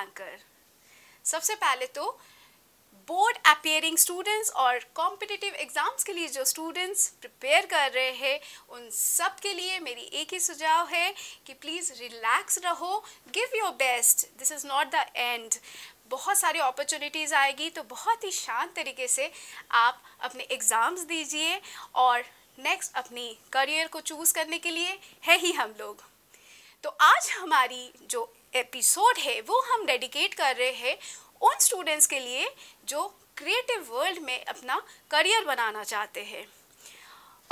Anchor. सबसे पहले तो बोर्ड अपेयरिंग स्टूडेंट्स और कॉम्पिटिटिव एग्ज़ाम्स के लिए जो स्टूडेंट्स प्रिपेयर कर रहे हैं उन सब के लिए मेरी एक ही सुझाव है कि प्लीज़ रिलैक्स रहो, give your best, this is not the end. बहुत सारी अपॉर्चुनिटीज़ आएगी तो बहुत ही शांत तरीके से आप अपने एग्ज़ाम्स दीजिए और नेक्स्ट अपनी करियर को चूज़ करने के लिए है ही हम लोग। तो आज हमारी जो एपिसोड है वो हम डेडिकेट कर रहे हैं उन स्टूडेंट्स के लिए जो क्रिएटिव वर्ल्ड में अपना करियर बनाना चाहते हैं।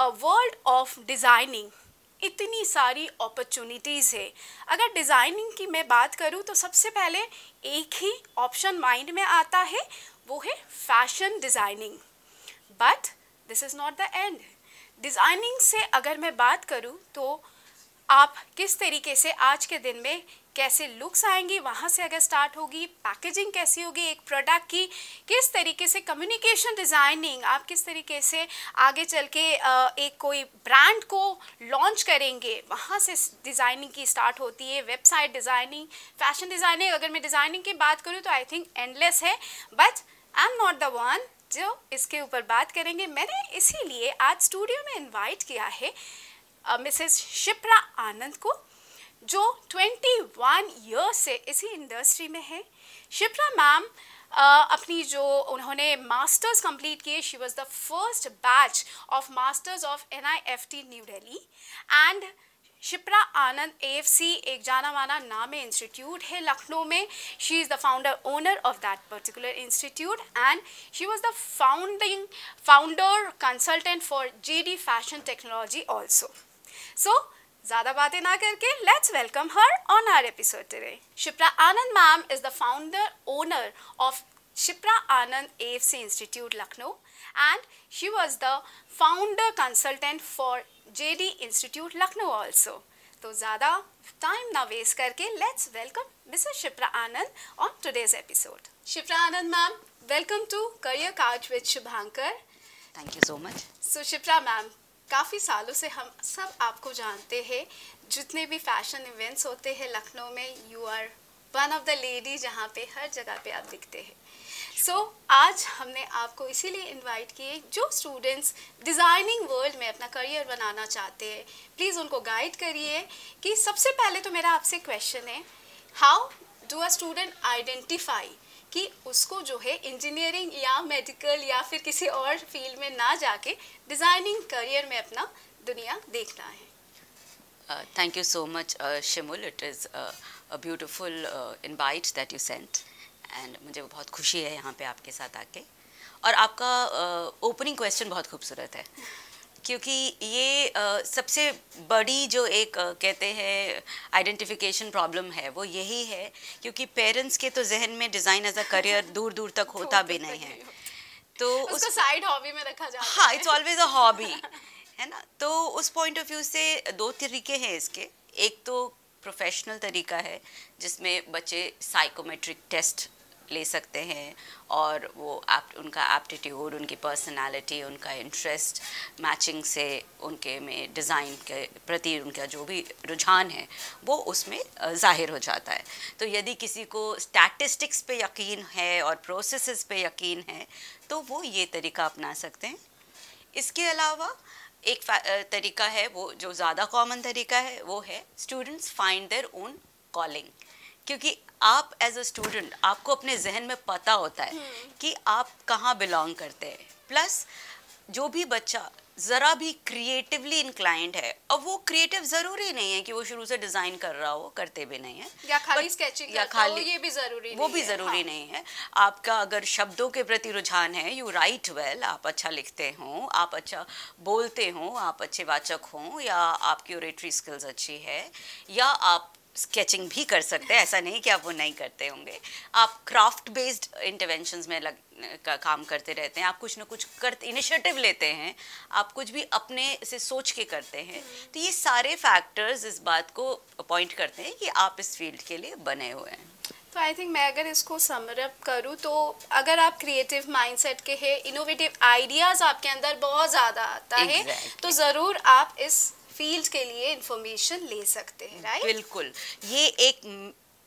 अ वर्ल्ड ऑफ डिज़ाइनिंग, इतनी सारी अपॉर्चुनिटीज़ है। अगर डिज़ाइनिंग की मैं बात करूं तो सबसे पहले एक ही ऑप्शन माइंड में आता है, वो है fashion designing. But this is not the end. Designing से अगर मैं बात करूं तो आप किस तरीके से आज के दिन में कैसे लुक्स आएंगी, वहाँ से अगर स्टार्ट होगी, पैकेजिंग कैसी होगी एक प्रोडक्ट की, किस तरीके से कम्युनिकेशन डिज़ाइनिंग, आप किस तरीके से आगे चल के एक कोई ब्रांड को लॉन्च करेंगे, वहाँ से डिज़ाइनिंग की स्टार्ट होती है। वेबसाइट डिज़ाइनिंग, फैशन डिज़ाइनिंग, अगर मैं डिज़ाइनिंग की बात करूँ तो आई थिंक एंडलेस है। But I am not the one जो इसके ऊपर बात करेंगे। मैंने इसीलिए आज स्टूडियो में इन्वाइट किया है मिसेस शिप्रा आनंद को, जो 21 ईयर्स से इसी इंडस्ट्री में है। शिप्रा मैम अपनी जो उन्होंने मास्टर्स कंप्लीट किए, she was the first batch of masters of NIFT New Delhi and Shipra Anand AFC एक जाना माना नामे इंस्टीट्यूट है लखनऊ में। She is the founder owner of that particular institute and she was the founder consultant for JD fashion technology also. So ज़्यादा बातें ना करके let's welcome her on our episode today. Shipra Anand ma'am is the founder owner of Shipra Anand AFC institute Lucknow and she was the founder consultant for JD institute Lucknow also. तो ज़्यादा time ना waste करके let's welcome Mrs Shipra Anand on today's episode. Shipra Anand ma'am, welcome to career couch with Shubhankar. Thank you so much. So Shipra ma'am, काफ़ी सालों से हम सब आपको जानते हैं, जितने भी फैशन इवेंट्स होते हैं लखनऊ में, you are one of the lady जहाँ पे हर जगह पे आप दिखते हैं। सो आज हमने आपको इसीलिए इनवाइट किए जो स्टूडेंट्स डिज़ाइनिंग वर्ल्ड में अपना करियर बनाना चाहते हैं, प्लीज़ उनको गाइड करिए। कि सबसे पहले तो मेरा आपसे क्वेश्चन है, how do a student identify कि उसको जो है इंजीनियरिंग या मेडिकल या फिर किसी और फील्ड में ना जाके डिज़ाइनिंग करियर में अपना दुनिया देखना है? Thank you so much Shimul, it is a beautiful invite that you sent and मुझे बहुत खुशी है यहाँ पे आपके साथ आके। और आपका ओपनिंग क्वेश्चन बहुत खूबसूरत है क्योंकि ये सबसे बड़ी जो एक कहते हैं आइडेंटिफिकेशन प्रॉब्लम है वो यही है, क्योंकि पेरेंट्स के तो जहन में डिज़ाइन एज अ करियर दूर दूर तक होता भी नहीं है, तो उसको साइड हॉबी में रखा जाता है। हाँ, इट्स ऑलवेज अ हॉबी है ना। तो उस पॉइंट ऑफ व्यू से दो तरीके हैं इसके। एक तो प्रोफेशनल तरीका है जिसमें बच्चे साइकोमेट्रिक टेस्ट ले सकते हैं और वो उनका एप्टीट्यूड, उनकी पर्सनालिटी, उनका इंटरेस्ट मैचिंग से उनके में डिज़ाइन के प्रति उनका जो भी रुझान है वो उसमें जाहिर हो जाता है। तो यदि किसी को स्टैटिस्टिक्स पे यकीन है और प्रोसेसेस पे यकीन है तो वो ये तरीका अपना सकते हैं। इसके अलावा एक तरीका है वो जो ज़्यादा कॉमन तरीका है, वो है students find their own calling, क्योंकि आप एज अ स्टूडेंट आपको अपने जहन में पता होता है कि आप कहाँ बिलोंग करते हैं। प्लस जो भी बच्चा ज़रा भी क्रिएटिवली इंक्लाइंड है, अब वो क्रिएटिव ज़रूरी नहीं है कि वो शुरू से डिज़ाइन कर रहा हो, करते भी नहीं है, या खाली स्केचिंग या खाली, ये भी ज़रूरी वो भी ज़रूरी नहीं है। आपका अगर शब्दों के प्रति रुझान है, यू राइट वेल, आप अच्छा लिखते हो, आप अच्छा बोलते हो, आप अच्छे वाचक हों, या आपकी ओरेटरी स्किल्स अच्छी है, या आप स्केचिंग भी कर सकते हैं, ऐसा नहीं कि आप वो नहीं करते होंगे, आप क्राफ्ट बेस्ड इंटरवेंशंस में काम करते रहते हैं, आप कुछ ना कुछ करते, इनिशिएटिव लेते हैं, आप कुछ भी अपने से सोच के करते हैं। तो ये सारे फैक्टर्स इस बात को अपॉइंट करते हैं कि आप इस फील्ड के लिए बने हुए हैं। तो आई थिंक मैं अगर इसको समरअप करूँ तो अगर आप क्रिएटिव माइंडसेट के हैं, इनोवेटिव आइडियाज़ आपके अंदर बहुत ज़्यादा आता है, तो ज़रूर आप इस फील्ड के लिए इंफॉर्मेशन ले सकते हैं, राइट? बिल्कुल, ये एक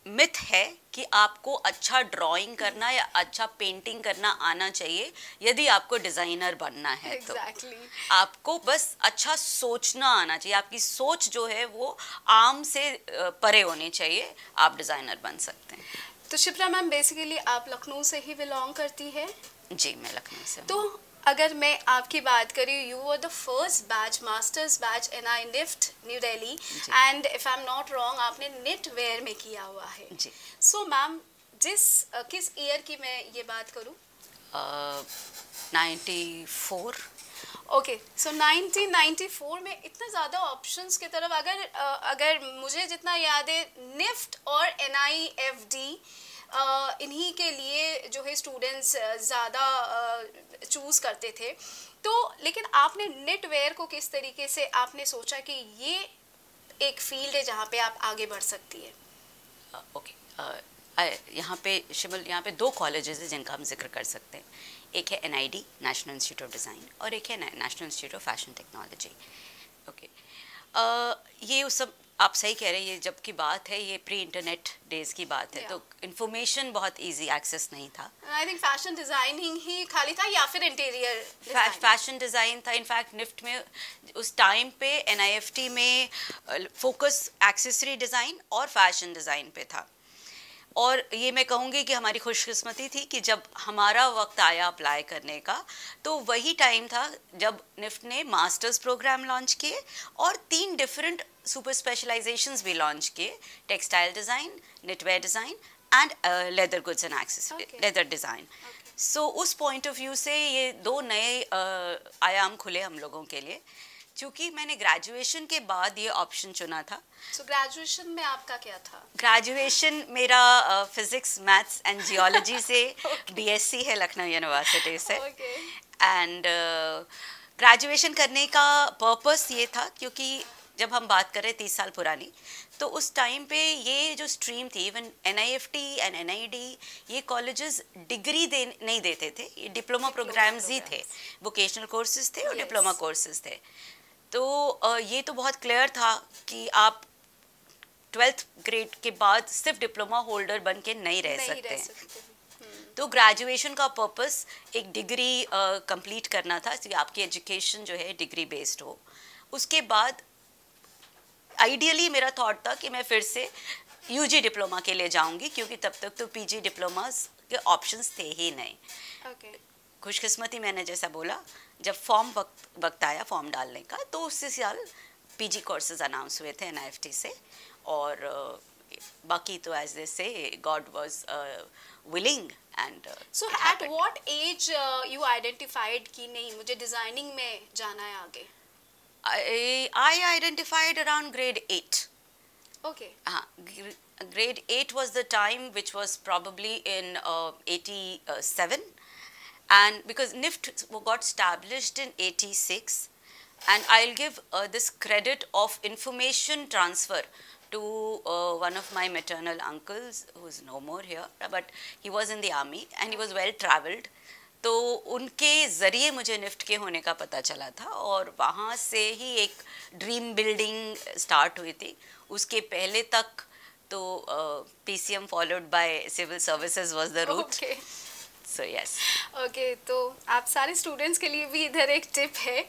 मिथ है कि आपको अच्छा ड्राइंग करना या अच्छा पेंटिंग करना आना चाहिए यदि आपको डिज़ाइनर बनना है तो आपको बस अच्छा सोचना आना चाहिए, आपकी सोच जो है वो आम से परे होनी चाहिए, आप डिज़ाइनर बन सकते हैं। तो शिप्रा मैम बेसिकली आप लखनऊ से ही बिलोंग करती है? जी मैं लखनऊ से। तो अगर मैं आपकी बात करूँ, you were the first batch, masters batch NIFT New Delhi, and if I am not wrong आपने निट वेयर में किया हुआ है। सो मैम किस ईयर की मैं ये बात करूँ? 94। ओके, सो 1994 में इतना ज़्यादा ऑप्शंस की तरफ, अगर मुझे जितना याद है NIFT और NIFD इन्हीं के लिए जो है स्टूडेंट्स ज़्यादा चूज़ करते थे। तो लेकिन आपने नेटवेयर को किस तरीके से आपने सोचा कि ये एक फील्ड है जहाँ पे आप आगे बढ़ सकती है? ओके, यहाँ पे शिमल, यहाँ पे दो कॉलेजेस हैं जिनका हम जिक्र कर सकते हैं। एक है NID national institute of design और एक है national institute of fashion technology. Okay, ये उस सब आप सही कह रहे हैं, ये जब की बात है, ये प्री इंटरनेट डेज की बात है। तो इन्फॉर्मेशन बहुत इजी एक्सेस नहीं था। आई थिंक फैशन डिजाइनिंग ही खाली था या फिर इंटीरियर फैशन डिज़ाइन था। इनफैक्ट NIFT में उस टाइम पे NIFT में फोकस एक्सेसरी डिज़ाइन और फैशन डिज़ाइन पे था। और ये मैं कहूँगी कि हमारी खुशकिस्मती थी कि जब हमारा वक्त आया अप्लाई करने का तो वही टाइम था जब NIFT ने मास्टर्स प्रोग्राम लॉन्च किए और 3 डिफरेंट सुपर स्पेशलाइजेशंस भी लॉन्च किए, textile design, knitwear design and leather goods and accessory, leather design. So उस पॉइंट ऑफ व्यू से ये दो नए आयाम खुले हम लोगों के लिए, क्योंकि मैंने ग्रेजुएशन के बाद ये ऑप्शन चुना था। सो ग्रेजुएशन में आपका क्या था? ग्रेजुएशन मेरा फिजिक्स, मैथ्स एंड जियोलॉजी से BSc है लखनऊ यूनिवर्सिटी से। एंड ग्रेजुएशन करने का पर्पस ये था, क्योंकि जब हम बात करें 30 साल पुरानी, तो उस टाइम पे ये जो स्ट्रीम थी, इवन NIFT एंड NID ये कॉलेजेस डिग्री नहीं देते थे, ये डिप्लोमा प्रोग्राम्स ही थे, वोकेशनल कोर्सेज थे और डिप्लोमा कोर्सेज थे। तो ये तो बहुत क्लियर था कि आप 12th ग्रेड के बाद सिर्फ डिप्लोमा होल्डर बन के नहीं रह सकते। तो ग्रेजुएशन का पर्पस एक डिग्री कंप्लीट करना था, तो आपकी एजुकेशन जो है डिग्री बेस्ड हो। उसके बाद आइडियली मेरा थॉट था कि मैं फिर से UG डिप्लोमा के लिए जाऊंगी, क्योंकि तब तक तो PG डिप्लोमास के ऑप्शंस थे ही नहीं। खुशकिस्मती, मैंने जैसा बोला, जब फॉर्म वक्त आया फॉर्म डालने का, तो उसी साल PG कोर्सेज अनाउंस हुए थे NIFT से। और बाकी तो as they say God was willing. And so at what age you identified कि नहीं मुझे डिज़ाइनिंग में जाना है आगे? I identified around grade 8. Okay. Grade 8 was the time, which was probably in 87, and because NIFT got established in 86, and I'll give this credit of information transfer to one of my maternal uncles who's no more here, but he was in the army and he was well travelled. तो उनके ज़रिए मुझे NIFT के होने का पता चला था और वहाँ से ही एक ड्रीम बिल्डिंग स्टार्ट हुई थी। उसके पहले तक तो PCM followed by civil services was the route. So yes. Okay, तो आप सारे स्टूडेंट्स के लिए भी इधर एक टिप है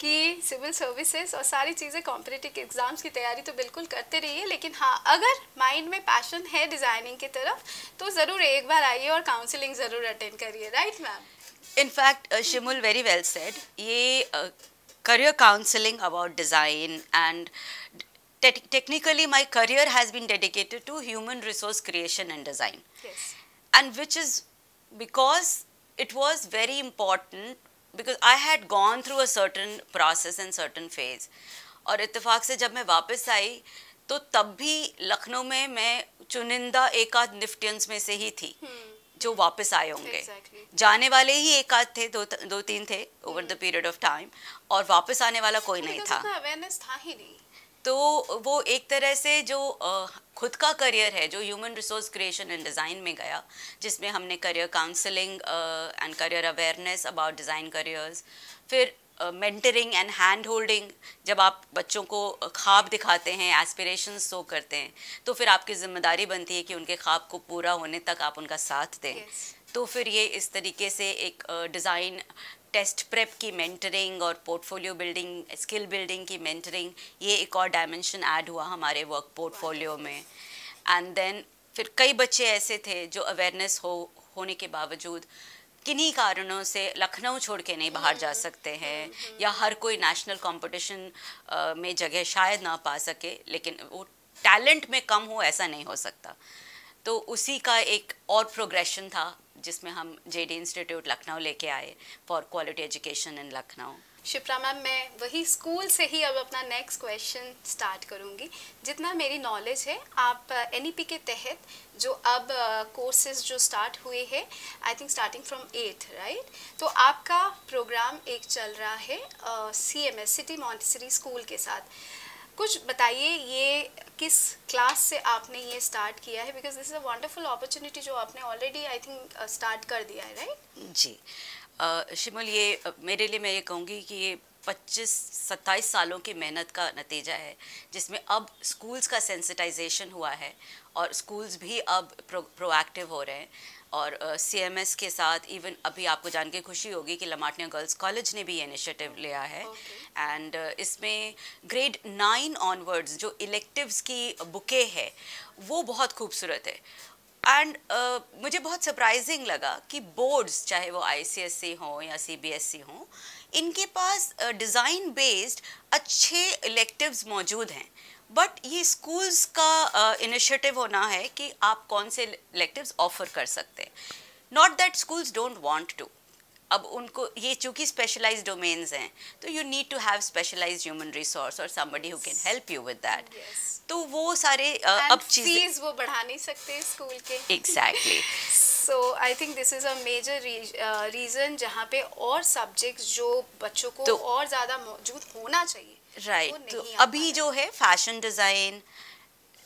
कि सिविल सर्विसेज और सारी चीज़ें, कॉम्पिटिटिव एग्ज़ाम्स की तैयारी तो बिल्कुल करते रहिए, लेकिन हाँ अगर माइंड में पैशन है डिज़ाइनिंग की तरफ तो ज़रूर एक बार आइए और काउंसलिंग ज़रूर अटेंड करिए। Right ma'am? In fact Shimul very well said. ये career counselling about design and technically my career has been dedicated to human resource creation and design, and which is because it was very important, because I had gone through a certain process and certain phase. और इत्तेफाक से जब मैं वापस आई तो तब भी लखनऊ में मैं चुनिंदा एक आध निफ्टियंस में से ही थी जो वापस आए होंगे। जाने वाले ही एक आध थे, दो तीन थे over the period of time, और वापस आने वाला कोई नहीं था। अवेयरनेस था ही नहीं। तो वो एक तरह से जो खुद का करियर है, जो human resource creation and design में गया, जिसमें हमने career counselling and career awareness about design careers, फिर मेंटरिंग एंड हैंड होल्डिंग, जब आप बच्चों को ख्वाब दिखाते हैं, एस्पिरेशन शो करते हैं, तो फिर आपकी जिम्मेदारी बनती है कि उनके ख्वाब को पूरा होने तक आप उनका साथ दें. तो फिर ये इस तरीके से एक डिज़ाइन टेस्ट प्रेप की मेंटरिंग और पोर्टफोलियो बिल्डिंग, स्किल बिल्डिंग की मेंटरिंग, ये एक और डायमेंशन ऐड हुआ हमारे वर्क पोर्टफोलियो में. एंड देन फिर कई बच्चे ऐसे थे जो अवेयरनेस होने के बावजूद किन्हीं कारणों से लखनऊ छोड़ के नहीं बाहर जा सकते हैं, या हर कोई नेशनल कंपटीशन में जगह शायद ना पा सके, लेकिन वो टैलेंट में कम हो ऐसा नहीं हो सकता. तो उसी का एक और प्रोग्रेशन था जिसमें हम जेडी इंस्टीट्यूट लखनऊ लेके आए for quality education in Lucknow. Shipra ma'am, मैं वही स्कूल से ही अब अपना नेक्स्ट क्वेश्चन स्टार्ट करूंगी. जितना मेरी नॉलेज है, आप एनईपी के तहत जो अब कोर्सेज जो स्टार्ट हुए हैं, I think starting from 8th, right? तो आपका प्रोग्राम एक चल रहा है सीएमएस, सिटी मॉन्टेसरी स्कूल के साथ. कुछ बताइए ये किस क्लास से आपने ये स्टार्ट किया है, because this is a wonderful opportunity जो आपने ऑलरेडी आई थिंक स्टार्ट कर दिया है, राइट? जी शिमुल, ये मेरे लिए, मैं ये कहूँगी कि ये 25-27 सालों की मेहनत का नतीजा है, जिसमें अब स्कूल्स का सेंसिटाइजेशन हुआ है और स्कूल्स भी अब प्रोएक्टिव हो रहे हैं. और सीएमएस के साथ इवन अभी आपको जान के खुशी होगी कि लमाटिया गर्ल्स कॉलेज ने भी ये इनिशिएटिव लिया है. एंड इसमें ग्रेड 9 ऑनवर्ड्स जो इलेक्टिव्स की बुके है वो बहुत खूबसूरत है. एंड मुझे बहुत सरप्राइजिंग लगा कि बोर्ड्स, चाहे वो ICSE हों या CBSE हों, इनके पास डिज़ाइन बेस्ड अच्छे इलेक्टिव्स मौजूद हैं, बट ये स्कूल्स का इनिशिएटिव होना है कि आप कौन से इलेक्टिव्स ऑफर कर सकते हैं. Not that schools don't want to, अब उनको ये चूँकि स्पेशलाइज्ड डोमेन्स हैं तो you need to have specialised human resource और somebody who can help you with that. तो वो सारे अब चीज़ वो बढ़ा नहीं सकते स्कूल के. Exactly. So I think this is a major reason जहाँ पे और सब्जेक्ट्स जो बच्चों को तो, और ज़्यादा मौजूद होना चाहिए, राइट? तो अभी जो है फैशन डिज़ाइन,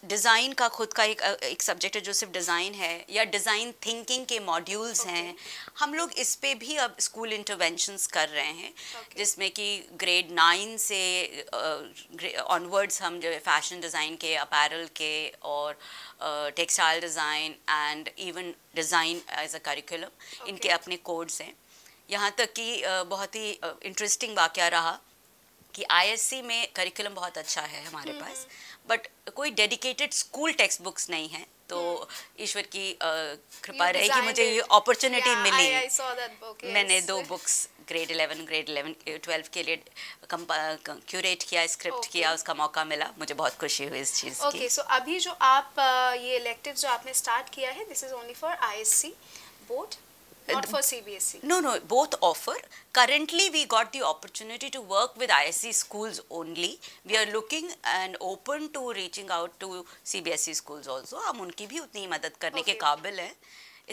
डिज़ाइन का खुद का एक सब्जेक्ट है जो सिर्फ डिज़ाइन है, या डिज़ाइन थिंकिंग के मॉड्यूल्स हैं. हम लोग इस पे भी अब स्कूल इंटरवेंशंस कर रहे हैं, जिसमें कि ग्रेड 9 से ऑनवर्ड्स हम जो है फैशन डिज़ाइन के, अपैरल के और textile design and even design as a curriculum, इनके अपने कोड्स हैं. यहाँ तक कि बहुत ही इंटरेस्टिंग वाकया रहा कि ISC में करिकुलम बहुत अच्छा है हमारे पास, बट कोई डेडिकेटेड स्कूल टेक्स्ट बुक्स नहीं है. तो ईश्वर की कृपा रही कि मुझे ये अपॉर्चुनिटी मिली. मैंने 2 बुक्स ग्रेड 11, ग्रेड 12 के लिए क्यूरेट किया, स्क्रिप्ट किया, उसका मौका मिला. मुझे बहुत खुशी हुई इस चीज़ की. ओके, सो अभी जो आप ये इलेक्टिव जो आपने स्टार्ट किया है, this is only for ISC board, not for CBSE? No, both offer. Currently, we got the opportunity to work with ISE schools only. We are looking and open to reaching out to CBSE schools also. हम उनकी भी उतनी मदद करने के काबिल हैं.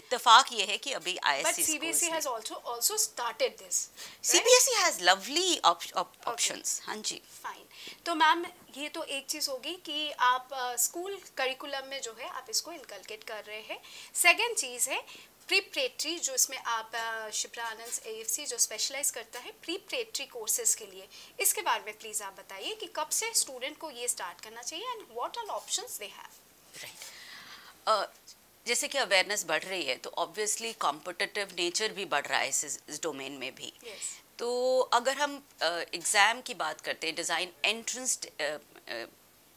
इत्तेफाक ये है कि अभी ISE schools. But CBSE has also started this. CBSE has lovely options. हाँ जी. Fine. तो मैम, ये तो एक चीज़ होगी कि आप स्कूल करिकुलम में जो है आप इसको इनकलकेट कर रहे हैं. सेकेंड चीज़ है प्रीपरेटरी, जो इसमें आप शिप्रा आनंद AFC जो स्पेशलाइज करता है प्रीपरेटरी कोर्सेज के लिए, इसके बारे में प्लीज़ आप बताइए कि कब से स्टूडेंट को ये स्टार्ट करना चाहिए and what are options they have, right? जैसे कि अवेयरनेस बढ़ रही है तो ऑब्वियसली कॉम्पिटिटिव नेचर भी बढ़ रहा है इस डोमेन में भी. तो अगर हम एग्ज़ाम की बात करते हैं, design entrance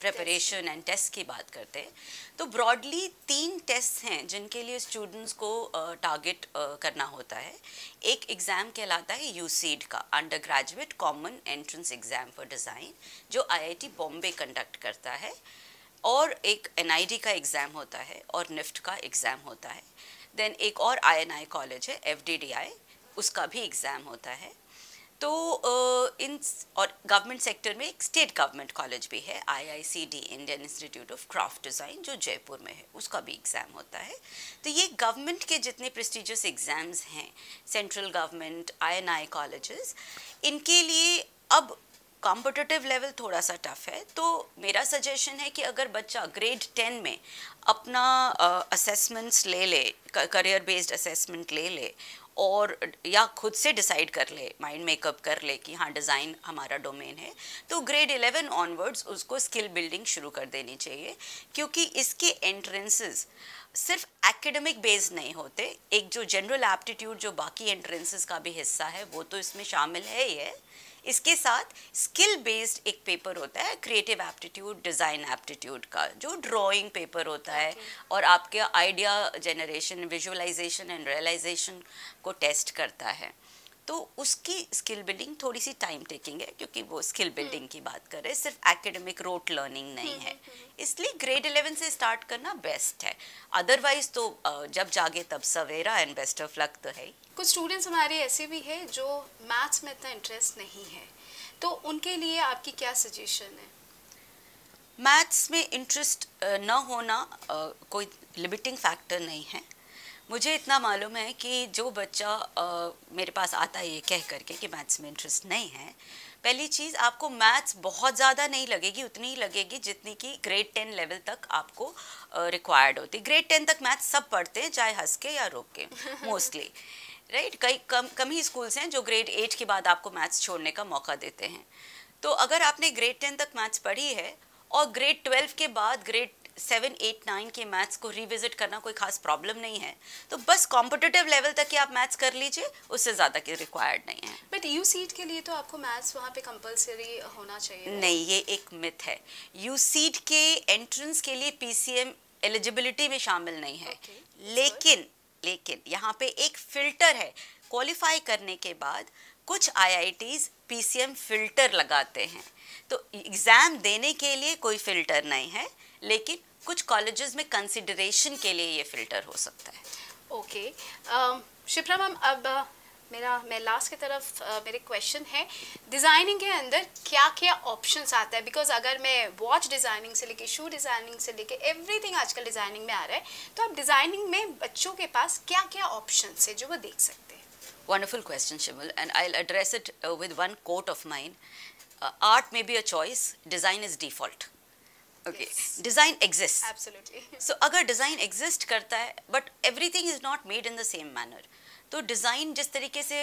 preparation and test की बात करते हैं, तो ब्रॉडली 3 टेस्ट हैं जिनके लिए स्टूडेंट्स को टारगेट करना होता है. एक एग्ज़ाम कहलाता है UCEED का, under graduate common entrance exam for design, जो IIT बॉम्बे कंडक्ट करता है, और एक NID का एग्ज़ाम होता है और NIFT का एग्ज़ाम होता है. देन एक और INI कॉलेज है FDDI, उसका भी एग्ज़ाम होता है. तो इन और गवर्नमेंट सेक्टर में एक स्टेट गवर्नमेंट कॉलेज भी है, IICD Indian institute of craft design, जो जयपुर में है, उसका भी एग्ज़ाम होता है. तो ये गवर्नमेंट के जितने प्रेस्टिजियस एग्ज़ाम्स हैं, सेंट्रल गवर्नमेंट, INI कॉलेजेस, इनके लिए अब कॉम्पिटिटिव लेवल थोड़ा सा टफ है. तो मेरा सजेशन है कि अगर बच्चा ग्रेड 10 में अपना असेसमेंट्स ले ले, करियर बेस्ड असेसमेंट ले ले और या खुद से डिसाइड कर ले, माइंड मेकअप कर ले कि हाँ डिज़ाइन हमारा डोमेन है, तो ग्रेड 11 ऑनवर्ड्स उसको स्किल बिल्डिंग शुरू कर देनी चाहिए, क्योंकि इसके एंट्रेंसेस सिर्फ एकेडमिक बेस्ड नहीं होते, एक जो जनरल एप्टीट्यूड जो बाकी एंट्रेंसेस का भी हिस्सा है वो तो इसमें शामिल है ही है। इसके साथ स्किल बेस्ड एक पेपर होता है क्रिएटिव एप्टीट्यूड, डिज़ाइन एप्टीट्यूड का, जो ड्राइंग पेपर होता है और आपके idea generation, visualisation and realisation को टेस्ट करता है। तो उसकी स्किल बिल्डिंग थोड़ी सी टाइम टेकिंग है, क्योंकि वो स्किल बिल्डिंग की बात कर रहे हैं, सिर्फ एकेडमिक रोट लर्निंग नहीं है, इसलिए ग्रेड 11 से स्टार्ट करना बेस्ट है। अदरवाइज तो जब जागे तब सवेरा एंड बेस्ट ऑफ लक तो है ही। कुछ स्टूडेंट्स हमारे ऐसे भी हैं जो मैथ्स में इतना इंटरेस्ट नहीं है, तो उनके लिए आपकी क्या सजेशन है? मैथ्स में इंटरेस्ट ना होना कोई लिमिटिंग फैक्टर नहीं है। मुझे इतना मालूम है कि जो बच्चा मेरे पास आता है ये कह करके कि मैथ्स में इंटरेस्ट नहीं है, पहली चीज़ आपको मैथ्स बहुत ज़्यादा नहीं लगेगी, उतनी ही लगेगी जितनी कि ग्रेड 10 लेवल तक आपको रिक्वायर्ड होती है। ग्रेड 10 तक मैथ्स सब पढ़ते हैं, चाहे हंस के या रो के मोस्टली, राइट। कई कम ही स्कूल्स हैं जो ग्रेड 8 के बाद आपको मैथ्स छोड़ने का मौका देते हैं। तो अगर आपने ग्रेड 10 तक मैथ्स पढ़ी है और ग्रेड 12 के बाद ग्रेड 7, 8, 9 के मैथ्स को रिविजिट करना कोई खास प्रॉब्लम नहीं है, तो बस कॉम्पिटिटिव लेवल तक ही आप मैथ्स कर लीजिए, उससे ज़्यादा की रिक्वायर्ड नहीं है। बट यूसीड के लिए तो आपको मैथ्स वहाँ पे कंपलसरी होना चाहिए। नहीं, ये एक मिथ है। यूसीड के एंट्रेंस के लिए पीसीएम एलिजिबिलिटी में शामिल नहीं है, लेकिन यहाँ पे एक फिल्टर है। क्वालिफाई करने के बाद कुछ आईआईटीज पीसीएम फिल्टर लगाते हैं, तो एग्ज़ाम देने के लिए कोई फिल्टर नहीं है, लेकिन कुछ कॉलेजेस में कंसिडरेशन के लिए ये फ़िल्टर हो सकता है। ओके शिप्रा मैम, अब मैं लास्ट की तरफ मेरे क्वेश्चन है, डिज़ाइनिंग के अंदर क्या क्या ऑप्शंस आता है? बिकॉज अगर मैं वॉच डिज़ाइनिंग से लेके शू डिज़ाइनिंग से लेके एवरीथिंग आजकल डिज़ाइनिंग में आ रहा है, तो आप डिज़ाइनिंग में बच्चों के पास क्या क्या ऑप्शंस है जो वो देख सकते हैं? Wonderful question शिमल, and I will address it with one quote of mine, art may be a choice, design is default. Okay. Yes. Design exists. Absolutely. So अगर design exist करता है but everything is not made in the same manner. तो design जिस तरीके से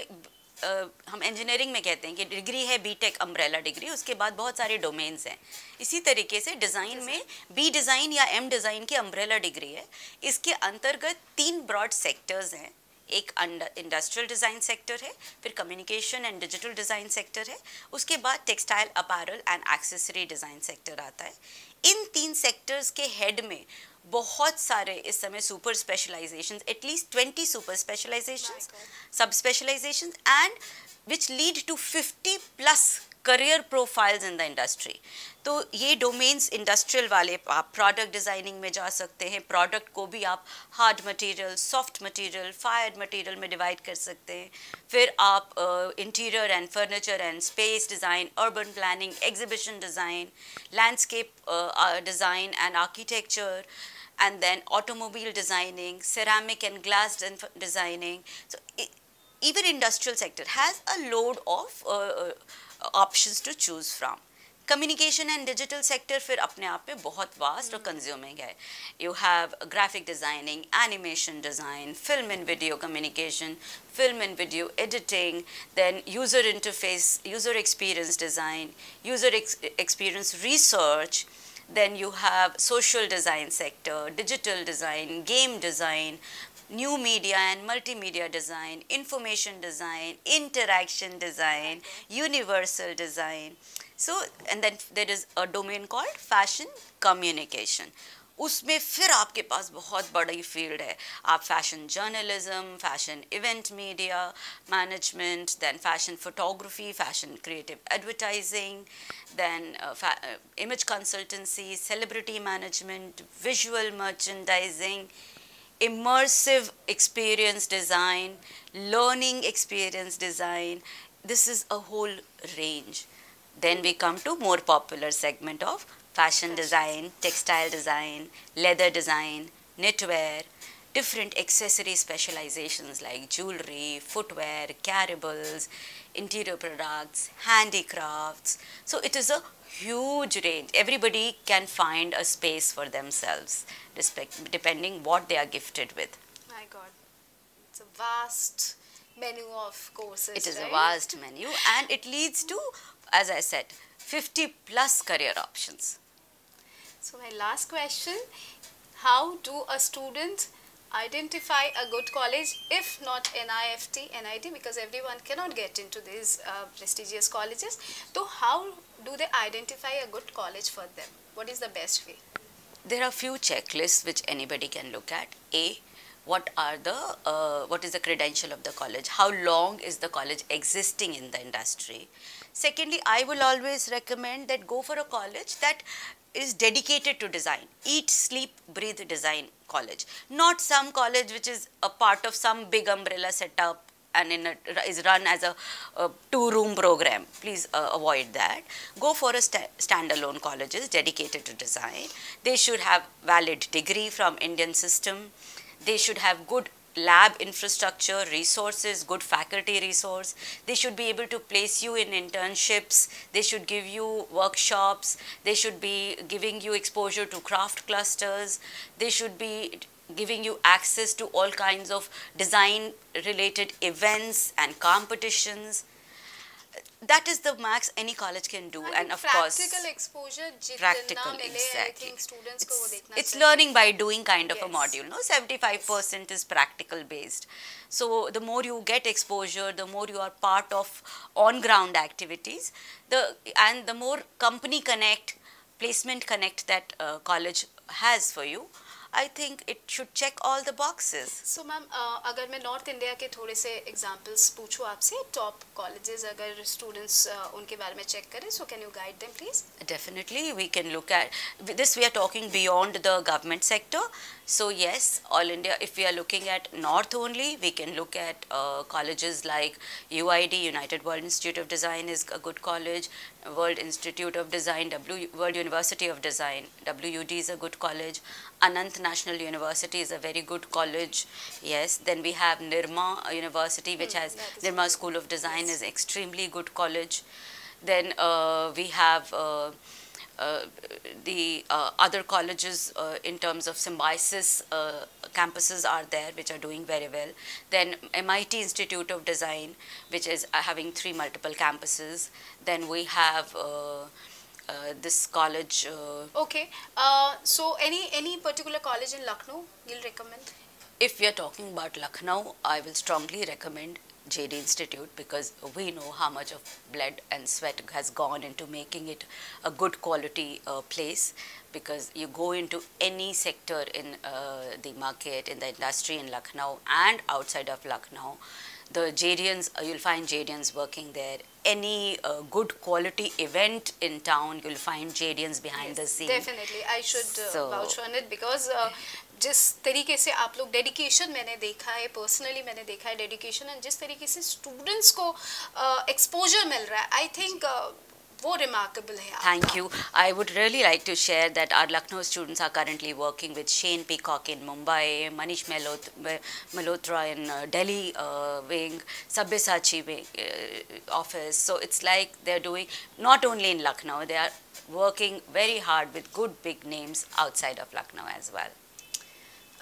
हम engineering में कहते हैं कि degree है B.Tech umbrella degree, उसके बाद बहुत सारे domains हैं, इसी तरीके से design में B design या M design की umbrella degree है। इसके अंतर्गत 3 broad sectors हैं, एक इंडस्ट्रियल डिज़ाइन सेक्टर है, फिर communication and digital design sector है, उसके बाद textile apparel and accessory design sector आता है। इन 3 सेक्टर्स के हेड में बहुत सारे इस समय super specialisations, at least 20 super specialisations, सब specialisations and which lead to 50+ career profiles in the industry. तो ये डोमेन्स इंडस्ट्रियल वाले, आप प्रोडक्ट डिज़ाइनिंग में जा सकते हैं, प्रोडक्ट को भी आप hard material, soft material, fire material में डिवाइड कर सकते हैं। फिर आप interior and furniture and space design, urban planning, exhibition design, landscape design and architecture, and then automobile designing, ceramic and glass designing. So even industrial sector has a load of options to choose from. Communication and digital sector फिर अपने आप में बहुत vast और consuming है। You have graphic designing, animation design, film and video communication, film and video editing, then user interface, user experience design, user experience research, then you have social design sector, digital design, game design, new media and multimedia design, information design, interaction design, universal design. So and then there is a domain called fashion communication. उसमें फिर आपके पास बहुत बड़ी field है, आप fashion journalism, fashion event media management, then fashion photography, fashion creative advertising, then image consultancy, celebrity management, visual merchandising, immersive experience design, learning experience design. This is a whole range. Then we come to more popular segment of fashion design, textile design, leather design, knitwear, different accessory specializations like jewelry, footwear, carrybles, interior products, handicrafts. So it is a huge range. Everybody can find a space for themselves, depending what they are gifted with. My God, it's a vast menu of courses. It is a vast menu, and it leads to, as I said, 50+ career options. So my last question, how do a student identify a good college if not NIFT, NID, because everyone cannot get into these prestigious colleges. So how do they identify a good college for them? What is the best way? There are few checklists which anybody can look at. A, what is the credential of the college? How long is the college existing in the industry? Secondly, I will always recommend that go for a college that is dedicated to design, eat, sleep, breathe design college, not some college which is a part of some big umbrella setup and is run as a two-room program. Please avoid that. Go for a standalone colleges dedicated to design. They should have valid degree from Indian system. They should have good lab infrastructure, resources, good faculty resource. They should be able to place you in internships. They should give you workshops. They should be giving you exposure to craft clusters. They should be giving you access to all kinds of design related events and competitions. That is the max any college can do, and of course practical exposure, practical, exactly. It's learning by doing kind of a module, no? 75% is practical based. So the more you get exposure, the more you are part of on ground activities, and the more company connect, placement connect that college has for you. I think it should check all the boxes. So ma'am, अगर मैं North India के थोड़े से examples पूछूँ आपसे, top colleges अगर students उनके बारे में check करें, so can you guide them please? Definitely, we can look at this. We are talking beyond the government sector. So yes, all India, if we are looking at North only, we can look at colleges like UID, United World Institute of Design is a good college. World Institute of Design, World University of Design, WUD is a good college. Anand National University is a very good college. Yes, then we have Nirma University, which has Nirma School of Design, is extremely good college. Then we have the other colleges in terms of Symbiosis campuses are there, which are doing very well. Then MIT Institute of Design, which is having multiple campuses. Then we have this college. So any particular college in Lucknow you'll recommend? If we are talking about Lucknow, I will strongly recommend JD Institute, because we know how much of blood and sweat has gone into making it a good quality place. Because you go into any sector in the market, in the industry in Lucknow and outside of Lucknow, the JDNs, you'll find JDNs working there. Any good quality event in town, you'll find JDNs behind the scenes. Definitely, I should vouch on it, because जिस तरीके से आप लोग dedication मैंने देखा है, personally मैंने देखा है डेडिकेशन, एंड जिस तरीके से स्टूडेंट्स को एक्सपोजर मिल रहा है, आई थिंक वो remarkable है. Thank you. I would really like to share that our Lucknow students are currently working with Shane Peacock in Mumbai, Manish Malhotra in Delhi Wing Sabyasachi office. So it's like they're doing not only in Lucknow, they are working very hard with good big names outside of Lucknow as well.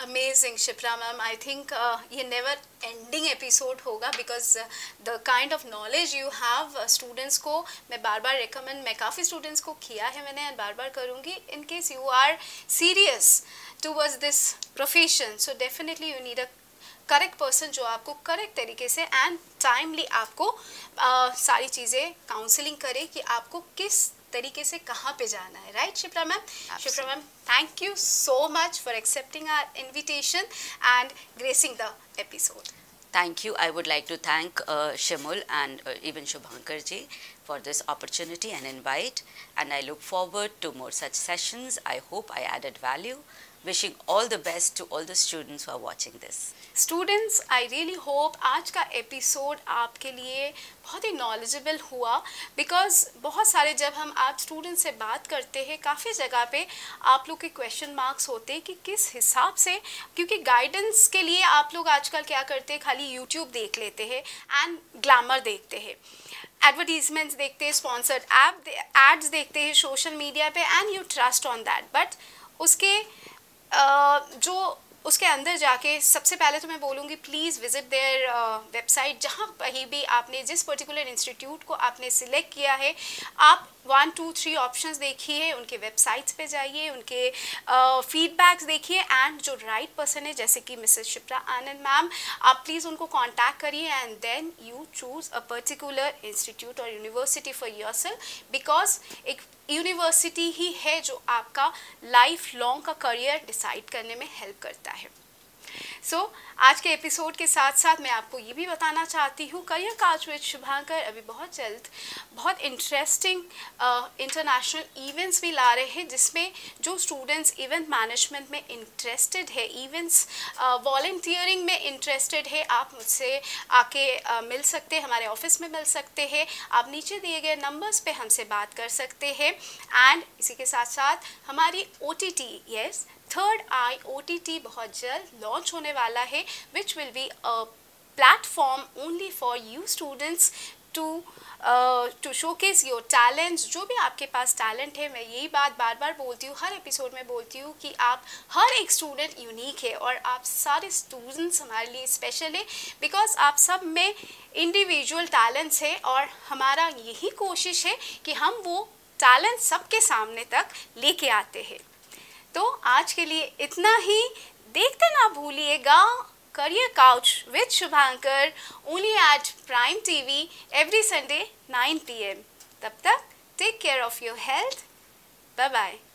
Amazing, Shipra ma'am. I think ये never ending episode होगा, because the kind of knowledge you have students को मैं बार-बार recommend, मैं काफ़ी students को किया है मैंने और बार-बार करूँगी. In case you are serious towards this profession, so definitely you need a correct person जो आपको करेक्ट तरीके से एंड टाइमली आपको सारी चीज़ें काउंसलिंग करे कि आपको किस तरीके से कहाँ पे जाना है. Right Shipra ma'am? Shipra ma'am, thank you so much for accepting our invitation and gracing the episode. Thank you. I would like to thank Shimul and even Shubhankarji for this opportunity and invite, and I look forward to more such sessions. I hope I added value. Wishing all the best to all the students who are watching this. Students, I really hope आज का episode आपके लिए बहुत ही knowledgeable हुआ, because बहुत सारे जब हम आप स्टूडेंट से बात करते हैं, काफ़ी जगह पे आप लोग के क्वेश्चन मार्क्स होते हैं कि किस हिसाब से, क्योंकि गाइडेंस के लिए आप लोग आजकल क्या करते हैं, खाली यूट्यूब देख लेते हैं एंड ग्लैमर देखते हैं, एडवर्टीजमेंट्स देखते हैं, स्पॉन्सर्ड ऐप एड्स देखते हैं सोशल मीडिया पे, and you trust on that. But उसके जो उसके अंदर जाके सबसे पहले तो मैं बोलूँगी प्लीज़ विज़िट देयर वेबसाइट, जहाँ कहीं भी आपने जिस पर्टिकुलर इंस्टीट्यूट को आपने सिलेक्ट किया है आप 1, 2, 3 ऑप्शंस देखिए, उनके वेबसाइट्स पे जाइए, उनके फीडबैक्स देखिए एंड जो राइट पर्सन है जैसे कि मिसेस शिप्रा आनंद मैम, आप प्लीज़ उनको कांटेक्ट करिए and then you choose a particular institute और यूनिवर्सिटी फॉर योरसेल्फ, बिकॉज एक यूनिवर्सिटी ही है जो आपका लाइफ लॉन्ग का करियर डिसाइड करने में हेल्प करता है। सो, आज के एपिसोड के साथ साथ मैं आपको ये भी बताना चाहती हूँ करियर काज विद शुभांकर अभी बहुत जल्द बहुत इंटरेस्टिंग इंटरनेशनल इवेंट्स भी ला रहे हैं, जिसमें जो स्टूडेंट्स इवेंट मैनेजमेंट में इंटरेस्टेड है, इवेंट्स वॉलंटियरिंग में इंटरेस्टेड है, आप मुझसे आके मिल सकते हैं, हमारे ऑफिस में मिल सकते हैं, आप नीचे दिए गए नंबर्स पर हमसे बात कर सकते हैं। एंड इसी के साथ साथ हमारी OTT yes third I OTT बहुत जल्द लॉन्च होने वाला है, which will be a platform only for you students to showcase your talents. जो भी आपके पास टैलेंट है, मैं यही बात बार बार बोलती हूँ, हर एपिसोड में बोलती हूँ कि आप हर एक स्टूडेंट यूनिक है और आप सारे स्टूडेंट्स हमारे लिए स्पेशल है, बिकॉज आप सब में इंडिविजुअल टैलेंट्स है और हमारा यही कोशिश है कि हम वो टैलेंट सबके सामने तक लेके आते हैं। तो आज के लिए इतना ही, देखते ना भूलिएगा career couch with Shubhankar only at prime TV every Sunday 9 PM। तब तक take care of your health, bye bye.